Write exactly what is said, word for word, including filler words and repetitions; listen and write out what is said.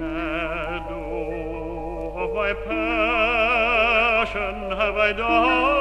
Shadow of my passion have I died.